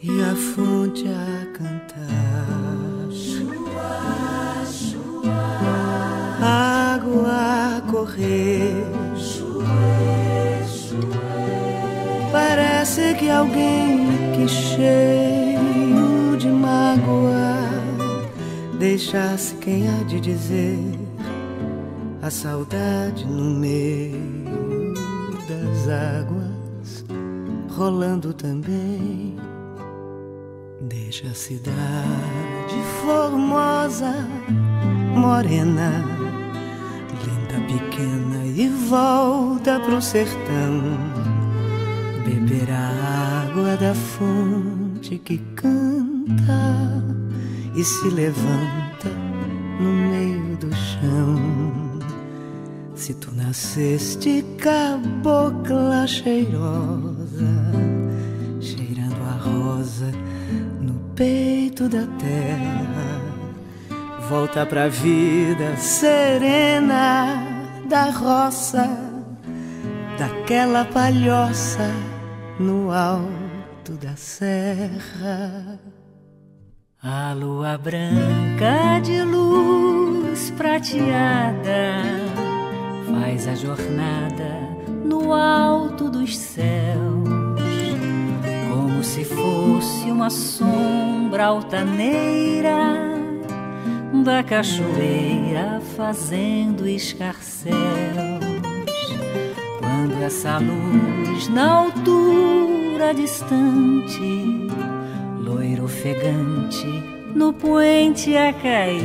E a fonte a cantar, chuá, chuá, água a correr, chué, chué. Parece que alguém que cheio de mágoa deixasse quem há de dizer a saudade no meio das águas rolando também. Deixa a cidade formosa, morena, linda, pequena, e volta pro sertão beber a água da fonte que canta e se levanta no meio do chão. Se tu nasceste cabocla cheirosa, cheirando a rosa peito da terra, volta pra vida serena da roça, daquela palhoça no alto da serra. A lua branca de luz prateada faz a jornada no alto dos céus, como se fosse uma sombra altaneira da cachoeira fazendo escarcéus. Quando essa luz na altura distante, loira ofegante no poente a cair,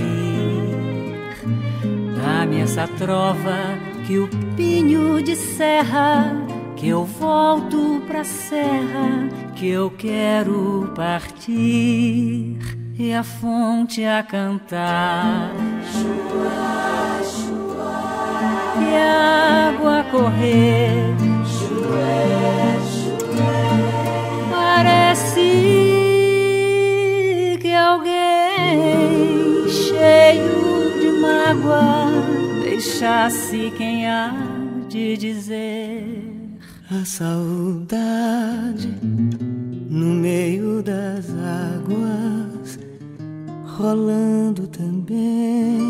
dá-me essa trova que o pinho de serra, que eu volto pra serra, que eu quero partir. E a fonte a cantar, chuá, chuá, e a água a correr, chué, chué. Parece que alguém cheio de mágoa deixasse quem há de dizer a saudade no meio das águas rolando também.